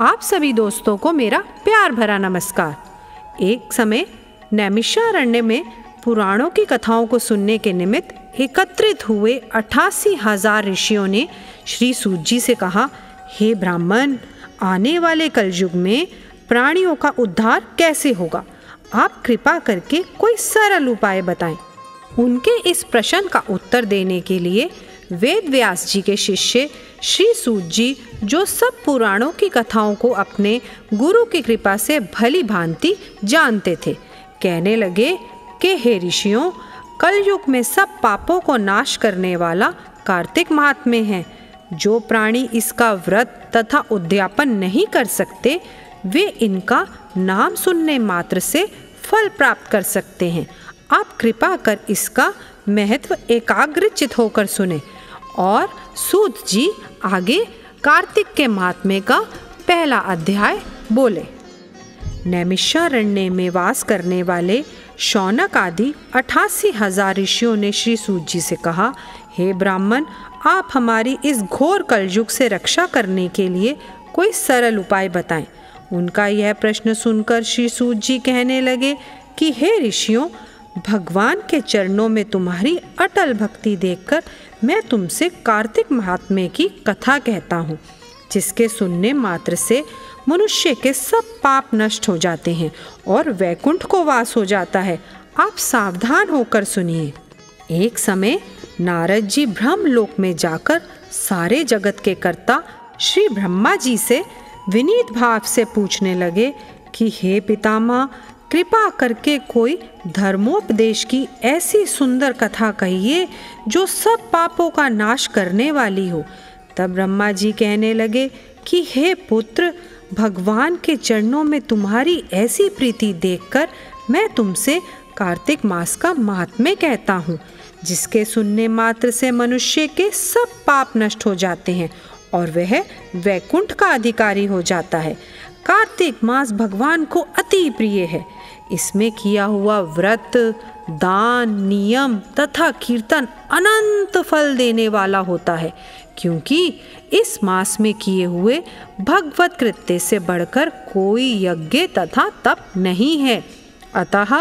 आप सभी दोस्तों को मेरा प्यार भरा नमस्कार। एक समय नैमिषारण्य में पुराणों की कथाओं को सुनने के निमित्त एकत्रित हुए 88,000 ऋषियों ने श्री सूत जी से कहा, हे ब्राह्मण, आने वाले कलयुग में प्राणियों का उद्धार कैसे होगा? आप कृपा करके कोई सरल उपाय बताएं। उनके इस प्रश्न का उत्तर देने के लिए वेद व्यास जी के शिष्य श्री सूत जी, जो सब पुराणों की कथाओं को अपने गुरु की कृपा से भली भांति जानते थे, कहने लगे कि हे ऋषियों, कलयुग में सब पापों को नाश करने वाला कार्तिक महात्म्य है। जो प्राणी इसका व्रत तथा उद्यापन नहीं कर सकते, वे इनका नाम सुनने मात्र से फल प्राप्त कर सकते हैं। आप कृपा कर इसका महत्व एकाग्रचित होकर सुने। और सूत जी आगे कार्तिक के महात्म्य का पहला अध्याय बोले। नैमिषारण्य में वास करने वाले शौनक आदि 88,000 ऋषियों ने श्री सूत जी से कहा, हे ब्राह्मण, आप हमारी इस घोर कलयुग से रक्षा करने के लिए कोई सरल उपाय बताएं। उनका यह प्रश्न सुनकर श्री सूत जी कहने लगे कि हे ऋषियों, भगवान के चरणों में तुम्हारी अटल भक्ति देखकर मैं तुमसे कार्तिक महात्म्य की कथा कहता हूँ, जिसके सुनने मात्र से मनुष्य के सब पाप नष्ट हो जाते हैं और वैकुंठ को वास हो जाता है। आप सावधान होकर सुनिए। एक समय नारद जी ब्रह्मलोक में जाकर सारे जगत के कर्ता श्री ब्रह्मा जी से विनीत भाव से पूछने लगे कि हे पितामह, कृपा करके कोई धर्मोपदेश की ऐसी सुंदर कथा कहिए जो सब पापों का नाश करने वाली हो। तब ब्रह्मा जी कहने लगे कि हे पुत्र, भगवान के चरणों में तुम्हारी ऐसी प्रीति देखकर मैं तुमसे कार्तिक मास का महात्म्य कहता हूँ, जिसके सुनने मात्र से मनुष्य के सब पाप नष्ट हो जाते हैं और वह वैकुंठ का अधिकारी हो जाता है। कार्तिक मास भगवान को अति प्रिय है। इसमें किया हुआ व्रत, दान, नियम तथा कीर्तन अनंत फल देने वाला होता है, क्योंकि इस मास में किए हुए भगवत कृत्य से बढ़कर कोई यज्ञ तथा तप नहीं है। अतः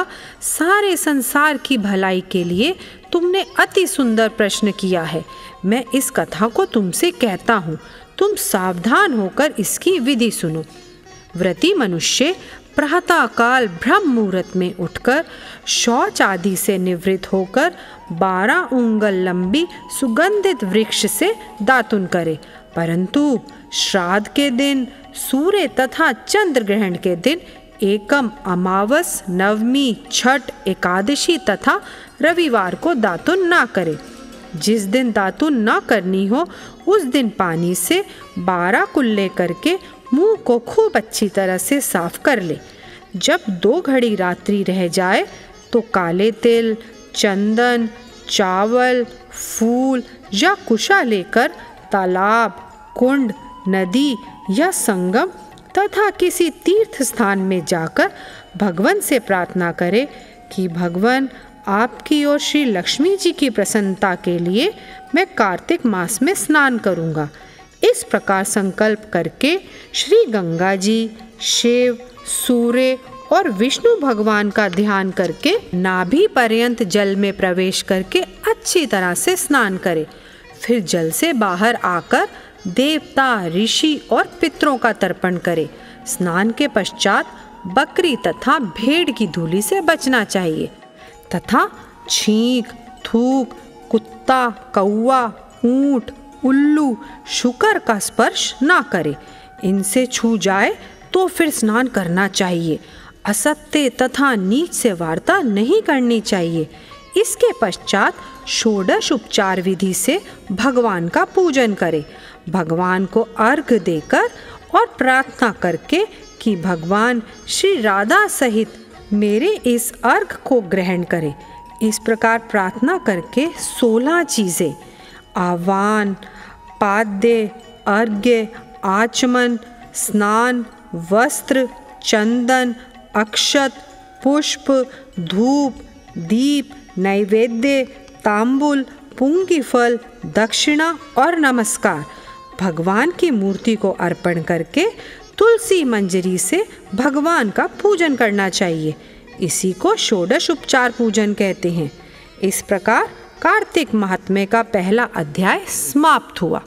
सारे संसार की भलाई के लिए तुमने अति सुंदर प्रश्न किया है। मैं इस कथा को तुमसे कहता हूँ, तुम सावधान होकर इसकी विधि सुनो। व्रती मनुष्य प्रातःकाल ब्रह्म मुहूर्त में उठकर शौच आदि से निवृत्त होकर 12 उंगल लंबी सुगंधित वृक्ष से दातुन करे, परंतु श्राद्ध के दिन, सूर्य तथा चंद्र ग्रहण के दिन, एकम, अमावस, नवमी, छठ, एकादशी तथा रविवार को दातुन ना करे। जिस दिन दातुन ना करनी हो, उस दिन पानी से 12 कुल्ले करके मुंह को खूब अच्छी तरह से साफ कर ले। जब 2 घड़ी रात्रि रह जाए तो काले तिल, चंदन, चावल, फूल या कुशा लेकर तालाब, कुंड, नदी या संगम तथा किसी तीर्थ स्थान में जाकर भगवान से प्रार्थना करे कि भगवान, आपकी और श्री लक्ष्मी जी की प्रसन्नता के लिए मैं कार्तिक मास में स्नान करूँगा। इस प्रकार संकल्प करके श्री गंगा जी, शिव, सूर्य और विष्णु भगवान का ध्यान करके नाभि पर्यंत जल में प्रवेश करके अच्छी तरह से स्नान करें। फिर जल से बाहर आकर देवता, ऋषि और पितरों का तर्पण करें। स्नान के पश्चात बकरी तथा भेड़ की धूलि से बचना चाहिए तथा छींक, थूक, कुत्ता, कौवा, ऊंट, उल्लू, शुकर का स्पर्श ना करे। इनसे छू जाए तो फिर स्नान करना चाहिए। असत्य तथा नीच से वार्ता नहीं करनी चाहिए। इसके पश्चात षोडश उपचार विधि से भगवान का पूजन करे। भगवान को अर्घ देकर और प्रार्थना करके कि भगवान श्री राधा सहित मेरे इस अर्घ को ग्रहण करे। इस प्रकार प्रार्थना करके 16 चीज़ें, आह्वान, पाद्य, अर्घ्य, आचमन, स्नान, वस्त्र, चंदन, अक्षत, पुष्प, धूप, दीप, नैवेद्य, तांबुल, पुंगी फल, दक्षिणा और नमस्कार भगवान की मूर्ति को अर्पण करके तुलसी मंजरी से भगवान का पूजन करना चाहिए। इसी को षोडश उपचार पूजन कहते हैं। इस प्रकार कार्तिक महात्म्य का पहला अध्याय समाप्त हुआ।